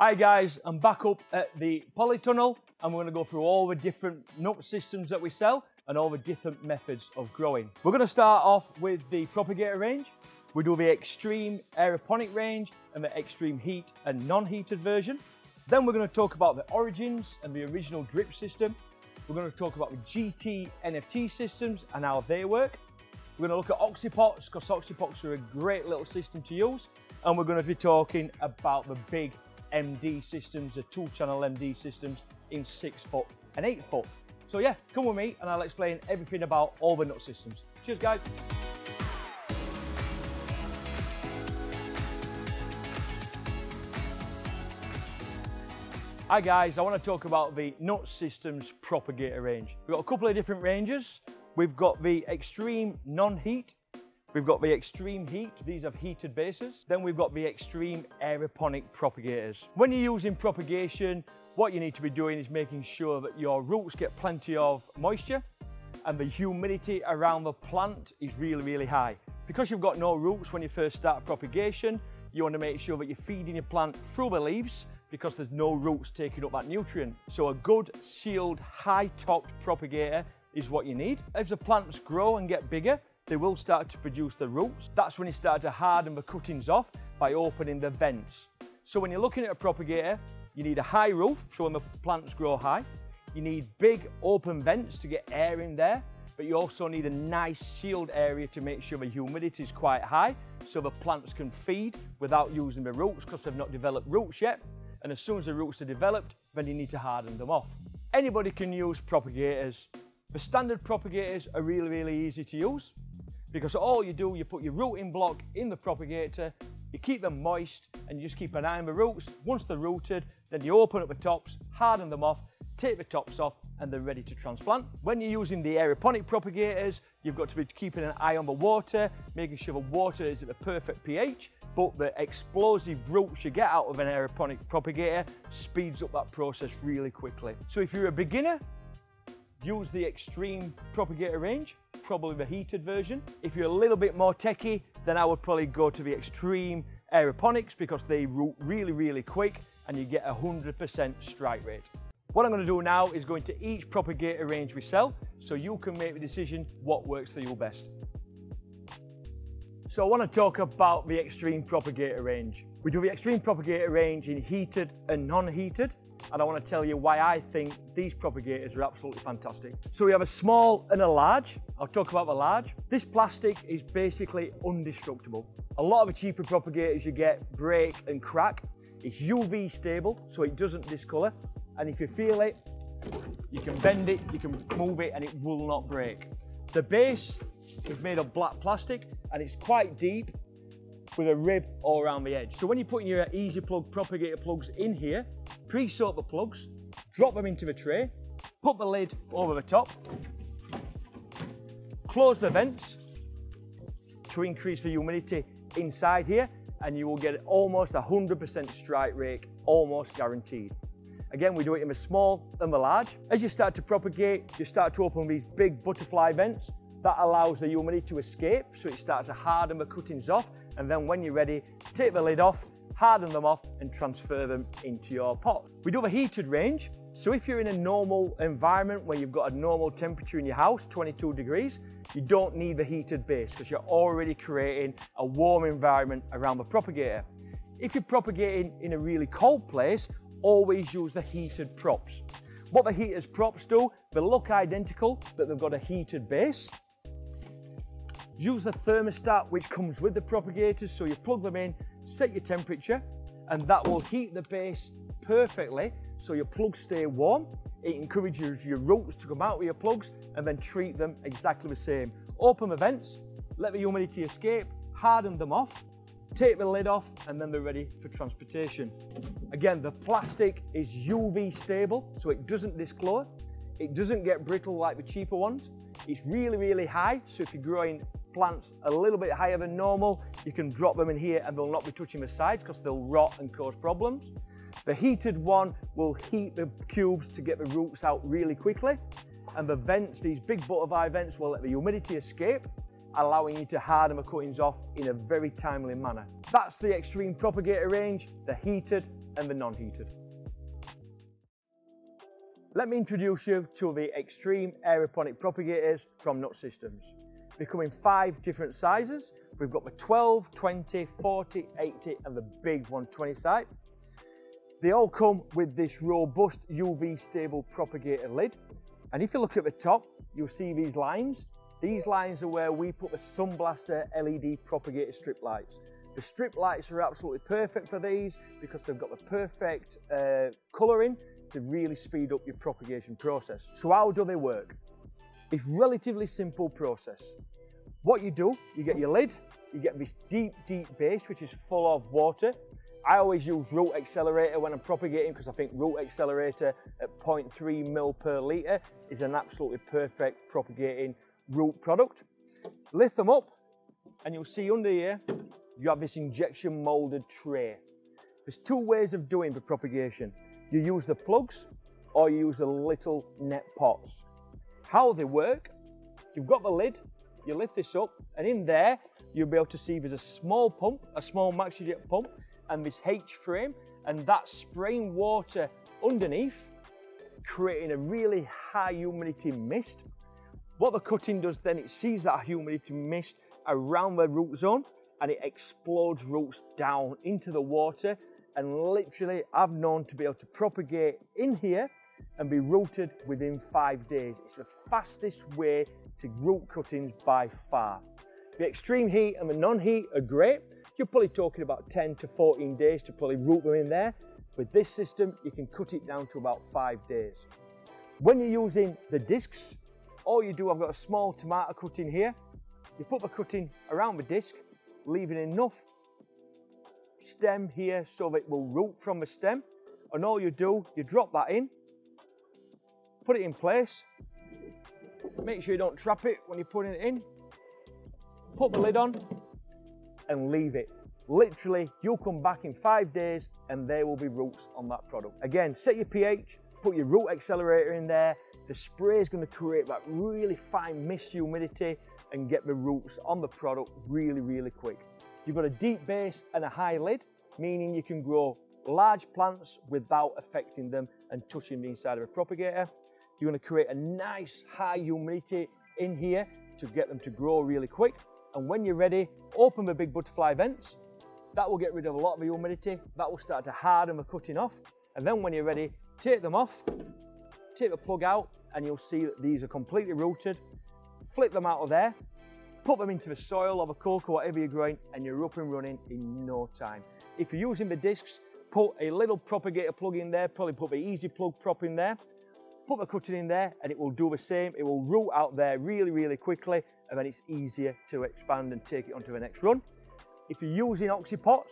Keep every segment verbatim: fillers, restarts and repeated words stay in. Hi guys, I'm back up at the polytunnel and we're going to go through all the different nut systems that we sell and all the different methods of growing. We're going to start off with the propagator range. We do the extreme aeroponic range and the extreme heat and non-heated version. Then we're going to talk about the origins and the original drip system. We're going to talk about the G T N F T systems and how they work. We're going to look at Oxypots because Oxypots are a great little system to use. And we're going to be talking about the big M D systems, the two channel M D systems in six foot and eight foot. So yeah, come with me and I'll explain everything about all the nut systems. Cheers guys. Hi guys, I want to talk about the nut systems propagator range. We've got a couple of different ranges. We've got the extreme non-heat. We've got the extreme heat, these have heated bases. Then we've got the extreme aeroponic propagators. When you're using propagation, what you need to be doing is making sure that your roots get plenty of moisture and the humidity around the plant is really, really high. Because you've got no roots when you first start propagation, you want to make sure that you're feeding your plant through the leaves because there's no roots taking up that nutrient. So a good sealed, high-topped propagator is what you need. As the plants grow and get bigger, they will start to produce the roots. That's when you start to harden the cuttings off by opening the vents. So when you're looking at a propagator, you need a high roof, so when the plants grow high. You need big open vents to get air in there, but you also need a nice sealed area to make sure the humidity is quite high so the plants can feed without using the roots because they've not developed roots yet. And as soon as the roots are developed, then you need to harden them off. Anybody can use propagators. The standard propagators are really, really easy to use. Because all you do, you put your rooting block in the propagator, you keep them moist, and you just keep an eye on the roots. Once they're rooted, then you open up the tops, harden them off, take the tops off, and they're ready to transplant. When you're using the aeroponic propagators, you've got to be keeping an eye on the water, making sure the water is at the perfect pH, but the explosive roots you get out of an aeroponic propagator speeds up that process really quickly. So if you're a beginner, use the extreme propagator range, probably the heated version. If you're a little bit more techie, then I would probably go to the extreme aeroponics because they root really, really quick and you get a one hundred percent strike rate. What I'm going to do now is go into each propagator range we sell so you can make the decision what works for you best. So I want to talk about the extreme propagator range. We do the extreme propagator range in heated and non-heated. And I want to tell you why I think these propagators are absolutely fantastic. So we have a small and a large. I'll talk about the large. This plastic is basically undestructible. A lot of the cheaper propagators you get break and crack. It's U V stable, so it doesn't discolor. And if you feel it, you can bend it, you can move it, and it will not break. The base is made of black plastic, and it's quite deep with a rib all around the edge. So when you're putting your Easy Plug propagator plugs in here, pre-soak the plugs, drop them into the tray, put the lid over the top, close the vents to increase the humidity inside here, and you will get almost one hundred percent strike rate, almost guaranteed. Again, we do it in the small and the large. As you start to propagate, you start to open these big butterfly vents. That allows the humidity to escape, so it starts to harden the cuttings off, and then when you're ready, take the lid off, harden them off, and transfer them into your pot. We do have a heated range, so if you're in a normal environment where you've got a normal temperature in your house, twenty-two degrees, you don't need the heated base because you're already creating a warm environment around the propagator. If you're propagating in a really cold place, always use the heated props. What the heaters props do, they look identical, but they've got a heated base. Use the thermostat which comes with the propagators, so you plug them in, set your temperature, and that will heat the base perfectly so your plugs stay warm. It encourages your roots to come out with your plugs and then treat them exactly the same. Open the vents, let the humidity escape, harden them off, take the lid off, and then they're ready for transportation. Again, the plastic is U V stable, so it doesn't discolor. It doesn't get brittle like the cheaper ones. It's really, really high, so if you're growing plants a little bit higher than normal, you can drop them in here and they'll not be touching the sides because they'll rot and cause problems. The heated one will heat the cubes to get the roots out really quickly. And the vents, these big butterfly vents, will let the humidity escape, allowing you to harden the cuttings off in a very timely manner. That's the extreme propagator range, the heated and the non-heated. Let me introduce you to the X-Stream aeroponic propagators from Nut Systems. They come in five different sizes. We've got the twelve, twenty, forty, eighty and the big one twenty site. They all come with this robust U V stable propagator lid. And if you look at the top, you'll see these lines. These lines are where we put the Sunblaster L E D propagator strip lights. The strip lights are absolutely perfect for these because they've got the perfect uh, colouring to really speed up your propagation process. So how do they work? It's a relatively simple process. What you do, you get your lid, you get this deep, deep base which is full of water. I always use root accelerator when I'm propagating because I think root accelerator at zero point three mil per litre is an absolutely perfect propagating root product. Lift them up and you'll see under here you have this injection moulded tray. There's two ways of doing the propagation. You use the plugs or you use the little net pots. How they work, you've got the lid, you lift this up and in there you'll be able to see there's a small pump, a small MaxiJet pump and this H-frame, and that's spraying water underneath, creating a really high humidity mist. What the cutting does then, it sees that humidity mist around the root zone and it explodes roots down into the water, and literally I've known to be able to propagate in here and be rooted within five days. It's the fastest way to root cuttings by far. The extreme heat and the non-heat are great. You're probably talking about ten to fourteen days to probably root them in there. With this system, you can cut it down to about five days. When you're using the discs, all you do, I've got a small tomato cutting here. You put the cutting around the disc, leaving enough stem here so that it will root from the stem. And all you do, you drop that in, put it in place. Make sure you don't trap it when you're putting it in. Put the lid on and leave it. Literally, you'll come back in five days and there will be roots on that product. Again, set your pH, put your root accelerator in there. The spray is going to create that really fine mist humidity and get the roots on the product really, really quick. You've got a deep base and a high lid, meaning you can grow large plants without affecting them and touching the inside of a propagator. You're going to create a nice high humidity in here to get them to grow really quick. And when you're ready, open the big butterfly vents. That will get rid of a lot of the humidity. That will start to harden the cutting off. And then when you're ready, take them off, take the plug out, and you'll see that these are completely rooted. Flip them out of there, put them into the soil or the coke or whatever you're growing, and you're up and running in no time. If you're using the discs, put a little propagator plug in there, probably put the Easy Plug prop in there, put the cutting in there, and it will do the same. It will root out there really, really quickly, and then it's easier to expand and take it onto the next run. If you're using Oxypots,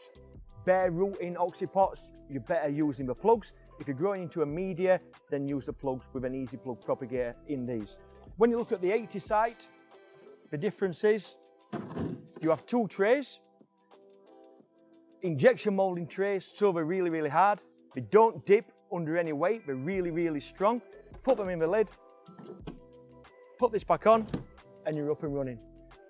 bare rooting Oxypots, you're better using the plugs. If you're growing into a media, then use the plugs with an Easy Plug propagator in these. When you look at the eighty site, the difference is you have two trays, injection molding trays, so they're really, really hard. They don't dip under any weight, they're really, really strong. Put them in the lid, put this back on, and you're up and running.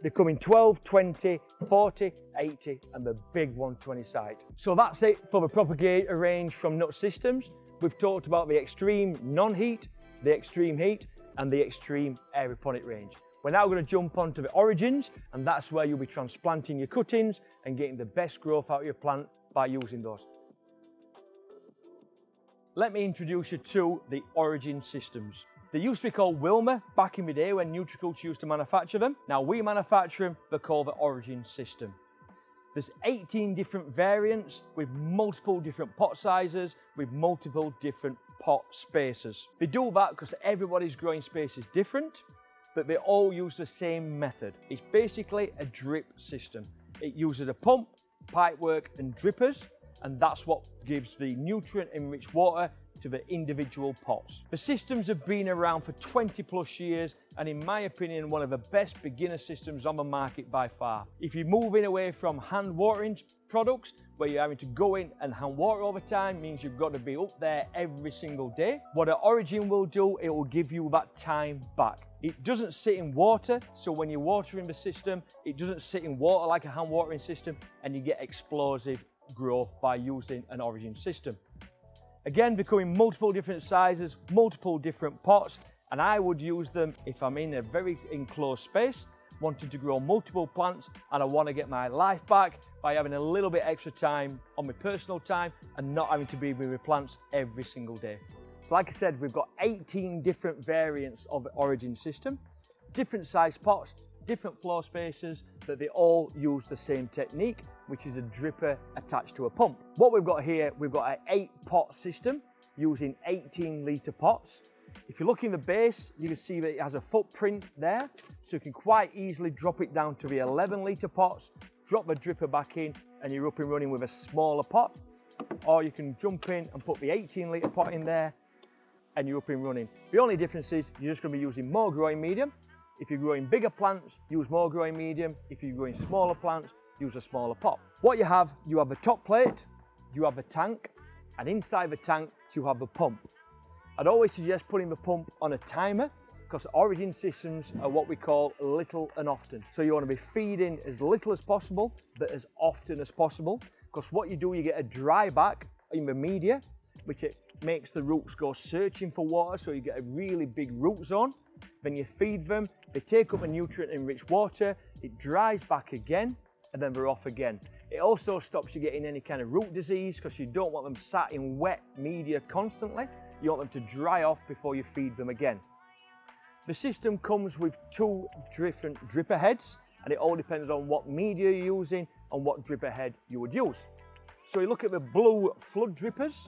They come in twelve, twenty, forty, eighty and the big one twenty side. So that's it for the propagator range from Nut Systems. We've talked about the extreme non-heat, the extreme heat and the extreme aeroponic range. We're now going to jump onto the origins, and that's where you'll be transplanting your cuttings and getting the best growth out of your plant by using those. Let me introduce you to the Origin Systems. They used to be called Wilmer back in the day when NutriCulture used to manufacture them. Now we manufacture them, they're called the Origin System. There's eighteen different variants with multiple different pot sizes, with multiple different pot spaces. They do that because everybody's growing space is different, but they all use the same method. It's basically a drip system. It uses a pump, pipework and drippers, and that's what gives the nutrient-enriched water to the individual pots. The systems have been around for twenty plus years, and in my opinion, one of the best beginner systems on the market by far. If you're moving away from hand watering products, where you're having to go in and hand water all the time, means you've got to be up there every single day. What an Origin will do, it will give you that time back. It doesn't sit in water, so when you're watering the system, it doesn't sit in water like a hand watering system, and you get explosive growth by using an Origin system. Again, becoming multiple different sizes, multiple different pots, and I would use them if I'm in a very enclosed space, wanting to grow multiple plants, and I want to get my life back by having a little bit extra time on my personal time and not having to be with my plants every single day. So like I said, we've got eighteen different variants of the Origin system, different size pots, different floor spaces, that they all use the same technique, which is a dripper attached to a pump. What we've got here, we've got an eight pot system using eighteen litre pots. If you look in the base, you can see that it has a footprint there, so you can quite easily drop it down to the eleven litre pots, drop the dripper back in, and you're up and running with a smaller pot. Or you can jump in and put the eighteen litre pot in there, and you're up and running. The only difference is you're just going to be using more growing medium. If you're growing bigger plants, use more growing medium. If you're growing smaller plants, use a smaller pot. What you have, you have a top plate, you have a tank, and inside the tank, you have a pump. I'd always suggest putting the pump on a timer, because Origin systems are what we call little and often. So you want to be feeding as little as possible, but as often as possible, because what you do, you get a dry back in the media, which it makes the roots go searching for water, so you get a really big root zone. Then you feed them, they take up a nutrient-enriched water, it dries back again, and then they're off again. It also stops you getting any kind of root disease, because you don't want them sat in wet media constantly. You want them to dry off before you feed them again. The system comes with two different dripper heads, and it all depends on what media you're using and what dripper head you would use. So you look at the blue flood drippers.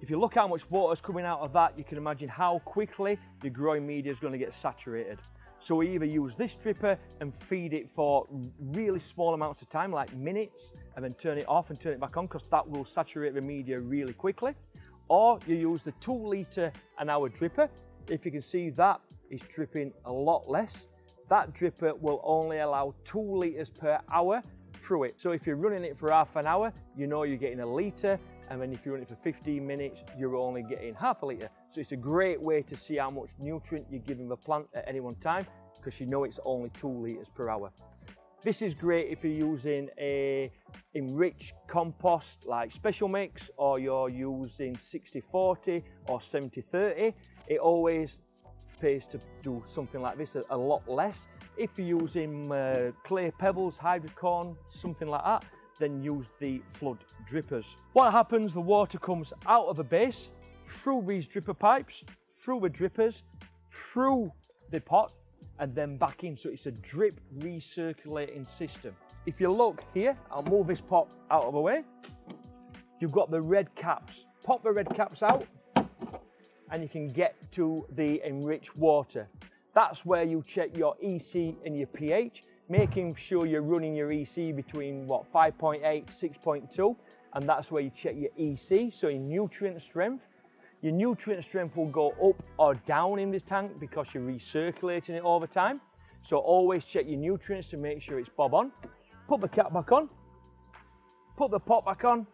If you look how much water is coming out of that, you can imagine how quickly your growing media is going to get saturated. So we either use this dripper and feed it for really small amounts of time, like minutes, and then turn it off and turn it back on, because that will saturate the media really quickly. Or you use the two litre an hour dripper. If you can see, that is dripping a lot less. That dripper will only allow two litres per hour through it. So if you're running it for half an hour, you know you're getting a litre. And then if you run it for fifteen minutes, you're only getting half a litre. So it's a great way to see how much nutrient you're giving the plant at any one time, because you know it's only two litres per hour. This is great if you're using a enriched compost like Special Mix, or you're using sixty forty or seventy thirty. It always pays to do something like this a lot less. If you're using uh, clay pebbles, Hydrocorn, something like that, then use the flood drippers. What happens, the water comes out of the base, through these dripper pipes, through the drippers, through the pot, and then back in. So it's a drip recirculating system. If you look here, I'll move this pot out of the way. You've got the red caps. Pop the red caps out, and you can get to the enriched water. That's where you check your E C and your pH, making sure you're running your E C between what, five point eight, six point two, and that's where you check your E C, so your nutrient strength. Your nutrient strength will go up or down in this tank because you're recirculating it all the time. So always check your nutrients to make sure it's bob on. Put the cap back on, put the pot back on,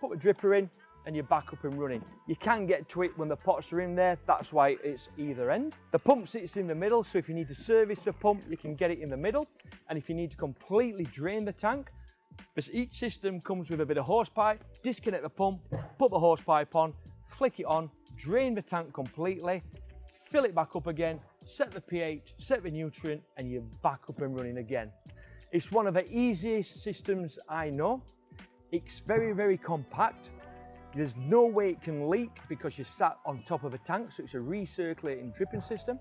put the dripper in, and you're back up and running. You can get to it when the pots are in there, that's why it's either end. The pump sits in the middle, so if you need to service the pump, you can get it in the middle. And if you need to completely drain the tank, because each system comes with a bit of hosepipe, disconnect the pump, put the hosepipe on, flick it on, drain the tank completely, fill it back up again, set the pH, set the nutrient, and you're back up and running again. It's one of the easiest systems I know. It's very, very compact. There's no way it can leak because you're sat on top of a tank, so it's a recirculating dripping system.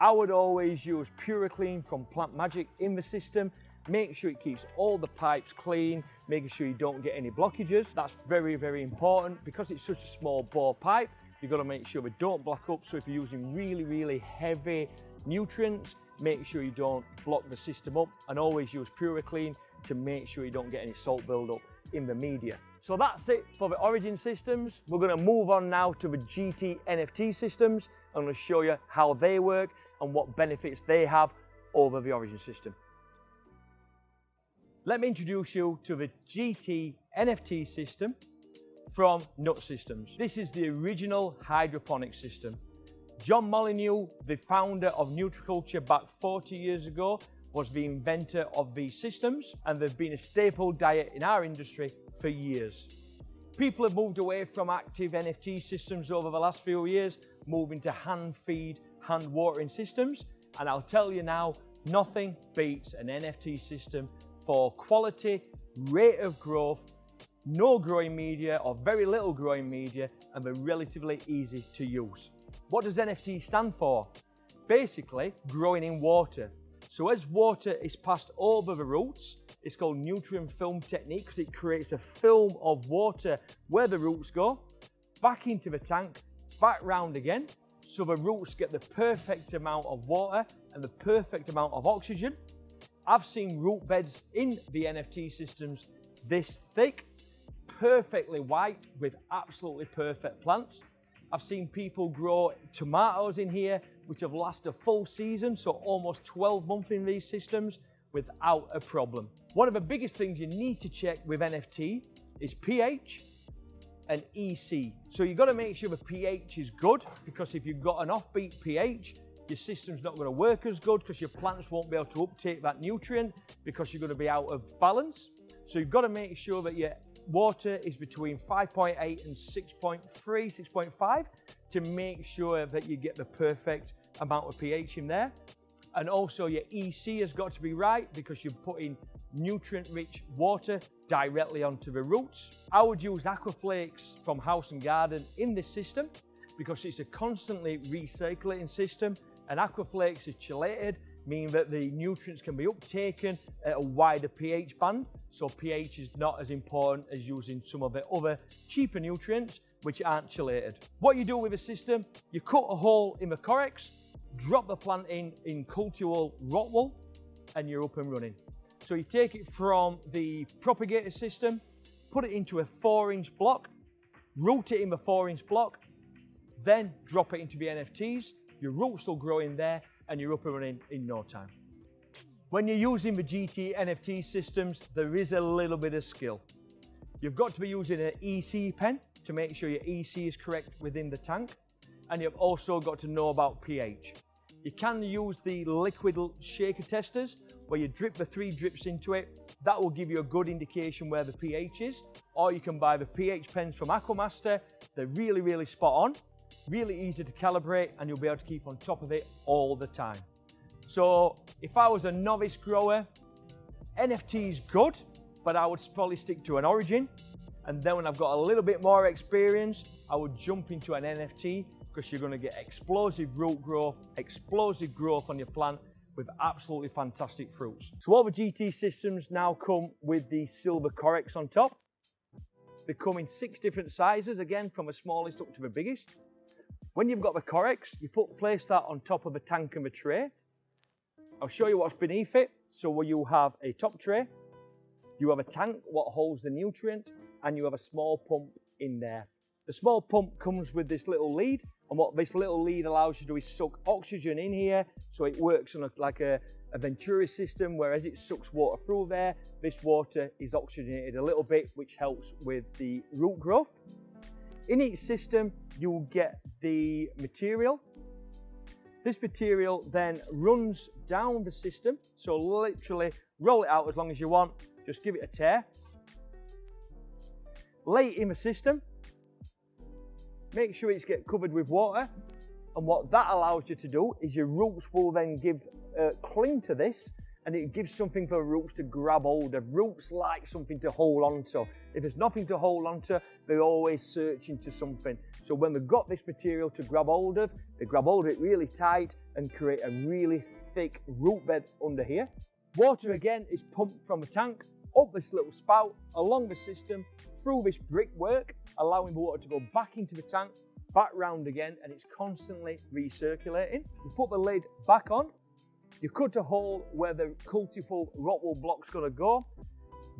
I would always use PuraClean from Plant Magic in the system. Make sure it keeps all the pipes clean, making sure you don't get any blockages. That's very, very important. Because it's such a small bore pipe, you've got to make sure they don't block up. So if you're using really, really heavy nutrients, make sure you don't block the system up, and always use PuraClean to make sure you don't get any salt buildup in the media. So that's it for the Origin systems. We're going to move on now to the G T N F T systems, and we'll show you how they work and what benefits they have over the Origin system. Let me introduce you to the G T N F T system from Nut Systems. This is the original hydroponic system. John Molyneux, the founder of NutriCulture back forty years ago, was the inventor of these systems, and they've been a staple diet in our industry for years. People have moved away from active N F T systems over the last few years, moving to hand feed, hand watering systems. And I'll tell you now, nothing beats an N F T system for quality, rate of growth, no growing media or very little growing media, and they're relatively easy to use. What does N F T stand for? Basically, growing in water. So as water is passed over the roots, it's called nutrient film technique because it creates a film of water where the roots go, back into the tank, back round again, so the roots get the perfect amount of water and the perfect amount of oxygen. I've seen root beds in the N F T systems this thick, perfectly white with absolutely perfect plants. I've seen people grow tomatoes in here which have lasted a full season, so almost twelve months in these systems without a problem. One of the biggest things you need to check with N F T is pH and E C. So you've got to make sure the pH is good, because if you've got an offbeat pH, your system's not going to work as good because your plants won't be able to uptake that nutrient because you're going to be out of balance. So you've got to make sure that your water is between five point eight and six point three, six point five to make sure that you get the perfect amount of pH in there. And also your E C has got to be right because you're putting nutrient-rich water directly onto the roots. I would use AquaFlakes from House and Garden in this system because it's a constantly recirculating system, and AquaFlakes is chelated, meaning that the nutrients can be uptaken at a wider pH band. So pH is not as important as using some of the other cheaper nutrients which aren't chelated. What you do with a system, you cut a hole in the Correx, drop the plant in in Cultiwool, Rotwool, and you're up and running. So you take it from the propagator system, put it into a four inch block, root it in the four inch block, then drop it into the N F Ts, your roots will grow in there, and you're up and running in no time. When you're using the G T N F T systems, there is a little bit of skill. You've got to be using an E C pen to make sure your E C is correct within the tank, and you've also got to know about pH. You can use the liquid shaker testers where you drip the three drips into it. That will give you a good indication where the pH is, or you can buy the pH pens from Aquamaster. They're really, really spot on, really easy to calibrate, and you'll be able to keep on top of it all the time. So if I was a novice grower, N F T is good, but I would probably stick to an Origin. And then when I've got a little bit more experience, I would jump into an N F T because you're going to get explosive root growth, explosive growth on your plant with absolutely fantastic fruits. So all the G T systems now come with the silver Correx on top. They come in six different sizes, again, from the smallest up to the biggest. When you've got the Correx, you put place that on top of a tank and a tray. I'll show you what's beneath it. So where you have a top tray, you have a tank what holds the nutrient, and you have a small pump in there. The small pump comes with this little lead, and what this little lead allows you to do is suck oxygen in here, so it works on a, like a, a Venturi system, whereas it sucks water through there, this water is oxygenated a little bit, which helps with the root growth. In each system, you will get the material. This material then runs down the system. So literally roll it out as long as you want. Just give it a tear. Lay it in the system. Make sure it's get covered with water. And what that allows you to do is your roots will then give uh, cling to this, and it gives something for roots to grab hold of. Roots like something to hold onto. If there's nothing to hold onto, they're always searching to something. So when they've got this material to grab hold of, they grab hold of it really tight and create a really thick root bed under here. Water again is pumped from the tank, up this little spout, along the system, through this brickwork, allowing the water to go back into the tank, back round again, and it's constantly recirculating. You put the lid back on. You cut a hole where the Cultiwool Rotwool block's going to go,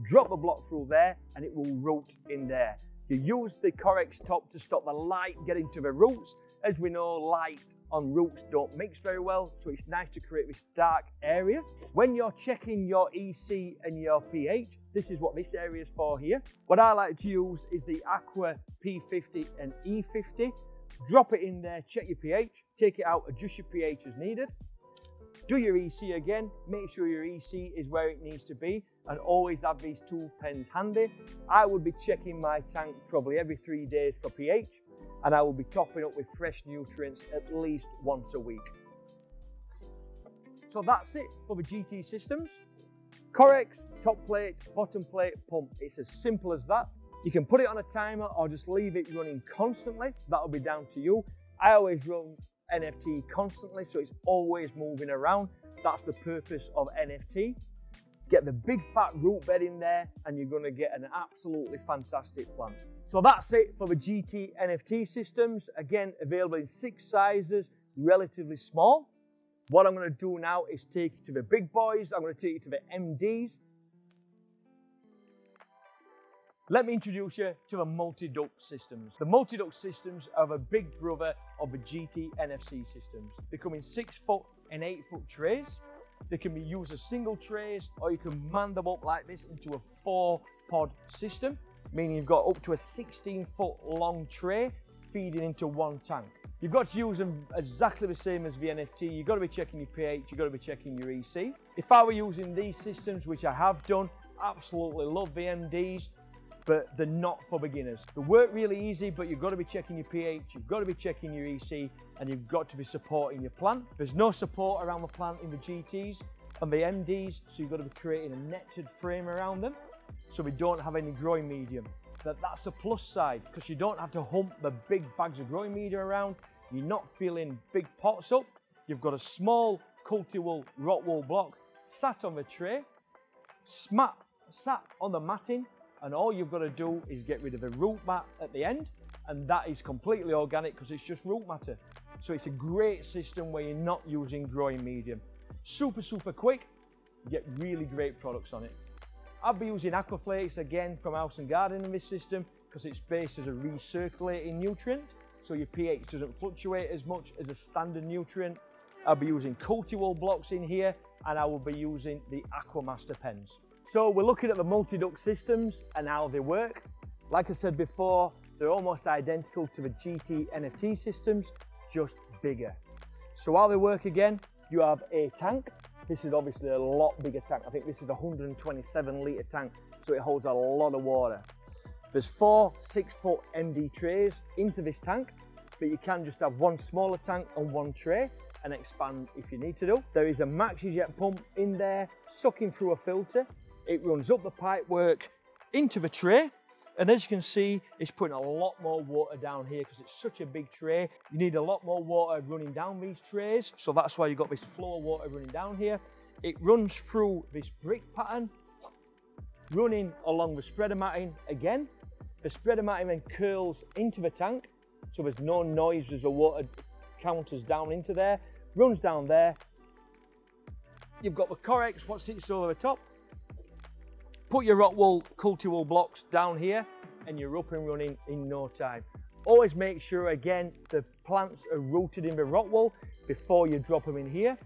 drop the block through there, and it will root in there. You use the Correx top to stop the light getting to the roots. As we know, light on roots don't mix very well, so it's nice to create this dark area. When you're checking your E C and your pH, this is what this area is for here. What I like to use is the Aqua P fifty and E fifty. Drop it in there, check your pH, take it out, adjust your pH as needed. Do your E C again, make sure your E C is where it needs to be, and always have these tool pens handy. I would be checking my tank probably every three days for pH, and I will be topping up with fresh nutrients at least once a week. So that's it for the G T Systems. Correx, top plate, bottom plate, pump. It's as simple as that. You can put it on a timer or just leave it running constantly. That'll be down to you. I always run N F T constantly, so it's always moving around. That's the purpose of N F T. Get the big fat root bed in there and you're gonna get an absolutely fantastic plant. So that's it for the G T N F T Systems. Again, available in six sizes, relatively small. What I'm gonna do now is take you to the big boys. I'm gonna take you to the M Ds. Let me introduce you to the Multiduct Systems. The Multiduct Systems are the big brother of the G T N F C Systems. They come in six foot and eight foot trays. They can be used as single trays, or you can man them up like this into a four pod system, meaning you've got up to a sixteen foot long tray feeding into one tank. You've got to use them exactly the same as the N F T. You've got to be checking your pH, you've got to be checking your E C. If I were using these systems, which I have done, absolutely love the M Ds, but they're not for beginners. They work really easy, but you've got to be checking your pH, you've got to be checking your E C, and you've got to be supporting your plant. There's no support around the plant in the G Ts and the M Ds, so you've got to be creating a netted frame around them, so we don't have any growing medium. But that's a plus side, because you don't have to hump the big bags of growing medium around, you're not filling big pots up. You've got a small Cultiwool Rotwool block sat on the tray, smat, sat on the matting, and all you've got to do is get rid of the root mat at the end, and that is completely organic because it's just root matter. So it's a great system where you're not using growing medium. Super, super quick, you get really great products on it. I'll be using AquaFlakes again from House and Garden in this system because it's based as a recirculating nutrient, so your pH doesn't fluctuate as much as a standard nutrient. I'll be using Cultiwool blocks in here, and I will be using the Aquamaster pens. So we're looking at the Multiduct Systems and how they work. Like I said before, they're almost identical to the G T N F T systems, just bigger. So how they work again, you have a tank. This is obviously a lot bigger tank. I think this is a one hundred twenty-seven litre tank, so it holds a lot of water. There's four six foot M D trays into this tank, but you can just have one smaller tank and one tray and expand if you need to do. There is a MaxiJet pump in there, sucking through a filter. It runs up the pipe work into the tray, and as you can see, it's putting a lot more water down here because it's such a big tray. You need a lot more water running down these trays, so that's why you've got this flow of water running down here. It runs through this brick pattern, running along the spreader matting again. The spreader matting then curls into the tank, so there's no noise as the water counters down into there, runs down there. You've got the Correx, what sits over the top. Put your Rotwool, Cultiwool blocks down here and you're up and running in no time. Always make sure, again, the plants are rooted in the Rotwool before you drop them in here.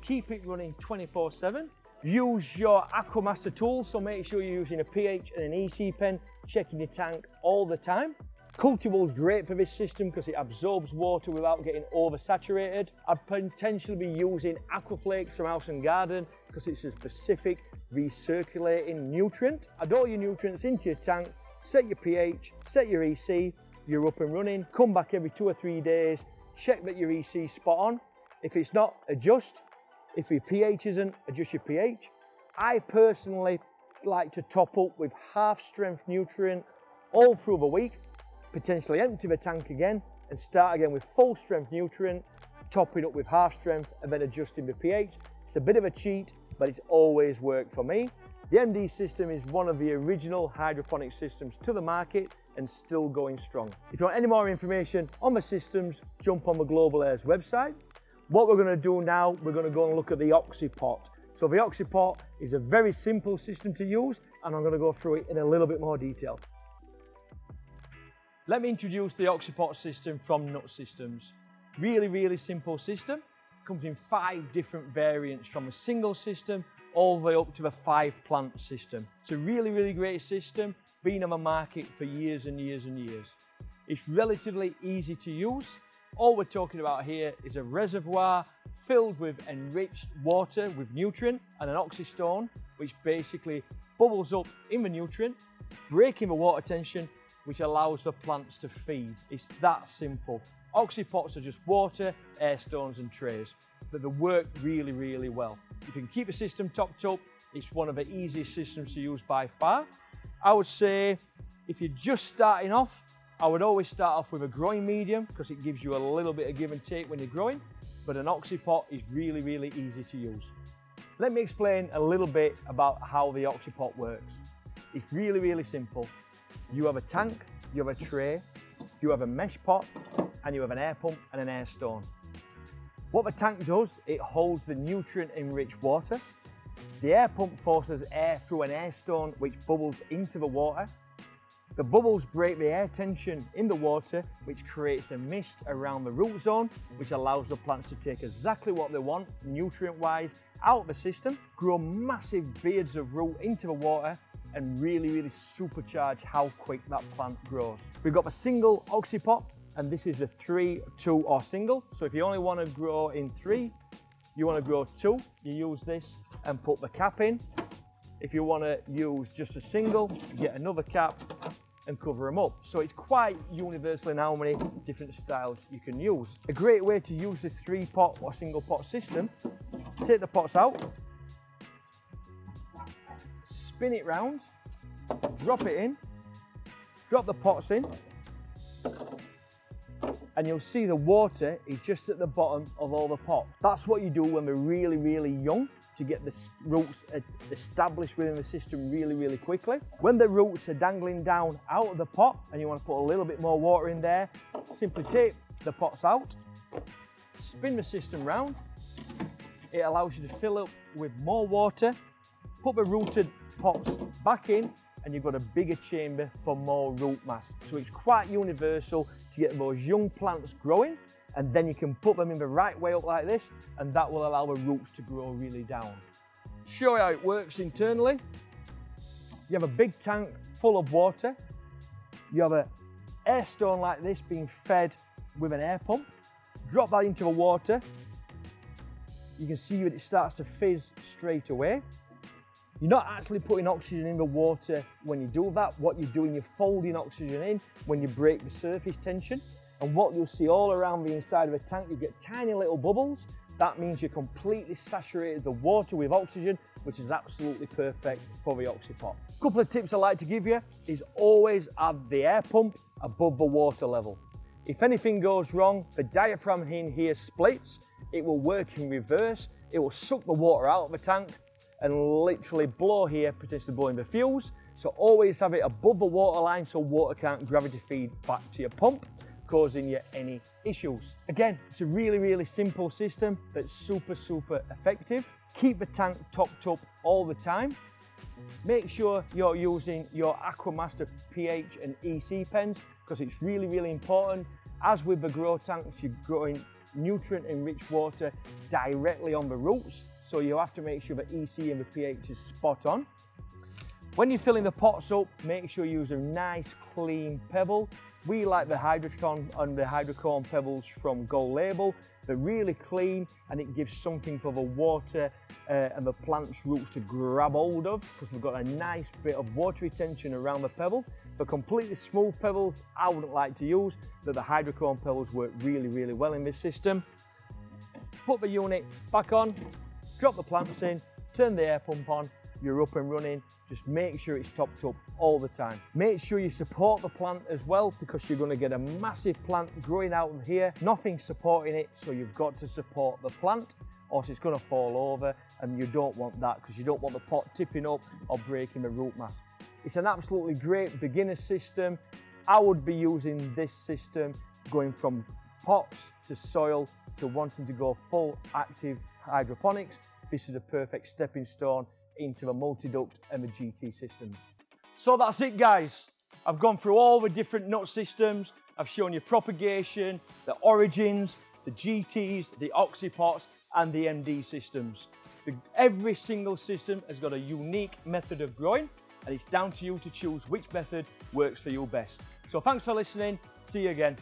Keep it running twenty-four seven. Use your Aquamaster tool, so make sure you're using a pH and an E C pen, checking your tank all the time. Cultiwool is great for this system because it absorbs water without getting oversaturated. I'd potentially be using AquaFlakes from House and Garden because it's a specific recirculating nutrient. Add all your nutrients into your tank, set your pH, set your E C, you're up and running. Come back every two or three days, check that your E C's spot on. If it's not, adjust. If your pH isn't, adjust your pH. I personally like to top up with half strength nutrient all through the week, potentially empty the tank again and start again with full strength nutrient, topping up with half strength and then adjusting the pH. It's a bit of a cheat, but it's always worked for me. The M D system is one of the original hydroponic systems to the market and still going strong. If you want any more information on the systems, jump on the Global Air's website. What we're gonna do now, we're gonna go and look at the Oxypot. So the Oxypot is a very simple system to use, and I'm gonna go through it in a little bit more detail. Let me introduce the Oxypot system from Nut Systems. Really, really simple system. Comes in five different variants, from a single system all the way up to a five plant system. It's a really, really great system, been on the market for years and years and years. It's relatively easy to use. All we're talking about here is a reservoir filled with enriched water with nutrient and an oxystone, which basically bubbles up in the nutrient, breaking the water tension, which allows the plants to feed. It's that simple. Oxypots are just water, air stones and trays, but they work really, really well. You can keep the system topped up. It's one of the easiest systems to use by far. I would say if you're just starting off, I would always start off with a growing medium because it gives you a little bit of give and take when you're growing, but an Oxypot is really, really easy to use. Let me explain a little bit about how the Oxypot works. It's really, really simple. You have a tank, you have a tray, you have a mesh pot, and you have an air pump and an air stone. What the tank does, it holds the nutrient-enriched water. The air pump forces air through an air stone which bubbles into the water. The bubbles break the air tension in the water, which creates a mist around the root zone, which allows the plants to take exactly what they want, nutrient-wise, out of the system, grow massive beards of root into the water, and really, really supercharge how quick that plant grows. We've got a single Oxypot, and this is a three, two, or single. So if you only want to grow in three, you want to grow two, you use this and put the cap in. If you want to use just a single, get another cap and cover them up. So it's quite universal in how many different styles you can use. A great way to use this three pot or single pot system, take the pots out, spin it round, drop it in, drop the pots in, and you'll see the water is just at the bottom of all the pots. That's what you do when they're really, really young, to get the roots established within the system really, really quickly. When the roots are dangling down out of the pot and you want to put a little bit more water in there, simply take the pots out, spin the system round. It allows you to fill up with more water, put the rooted pots back in, and you've got a bigger chamber for more root mass. So it's quite universal to get those young plants growing, and then you can put them in the right way up like this, and that will allow the roots to grow really down. Show you how it works internally. You have a big tank full of water. You have an air stone like this being fed with an air pump. Drop that into the water. You can see that it starts to fizz straight away. You're not actually putting oxygen in the water when you do that. What you're doing, you're folding oxygen in when you break the surface tension. And what you'll see all around the inside of a tank, you get tiny little bubbles. That means you completely saturated the water with oxygen, which is absolutely perfect for the Oxypot. A couple of tips I like to give you is always add the air pump above the water level. If anything goes wrong, the diaphragm in here splits. It will work in reverse. It will suck the water out of the tank and literally blow here, potentially blowing the fuse. So always have it above the water line so water can't gravity feed back to your pump, causing you any issues. Again, it's a really, really simple system that's super, super effective. Keep the tank topped up all the time. Make sure you're using your Aquamaster pH and E C pens because it's really, really important. As with the grow tanks, you're growing nutrient-enriched water directly on the roots. So you have to make sure the E C and the pH is spot on. When you're filling the pots up, make sure you use a nice clean pebble. We like the Hydrocorn and the Hydrocorn pebbles from Gold Label. They're really clean and it gives something for the water uh, and the plant's roots to grab hold of because we've got a nice bit of water retention around the pebble. The completely smooth pebbles I wouldn't like to use, but the Hydrocorn pebbles work really, really well in this system. Put the unit back on. Drop the plants in, turn the air pump on, you're up and running. Just make sure it's topped up all the time. Make sure you support the plant as well because you're going to get a massive plant growing out of here. Nothing's supporting it, so you've got to support the plant or it's going to fall over, and you don't want that because you don't want the pot tipping up or breaking the root mass. It's an absolutely great beginner system. I would be using this system going from pots to soil to wanting to go full active hydroponics. This is a perfect stepping stone into the Multiduct and the G T systems. So that's it, guys. I've gone through all the different nut systems. I've shown you propagation, the origins, the G Ts, the Oxypots, and the M D systems. The, every single system has got a unique method of growing, and it's down to you to choose which method works for you best. So thanks for listening. See you again.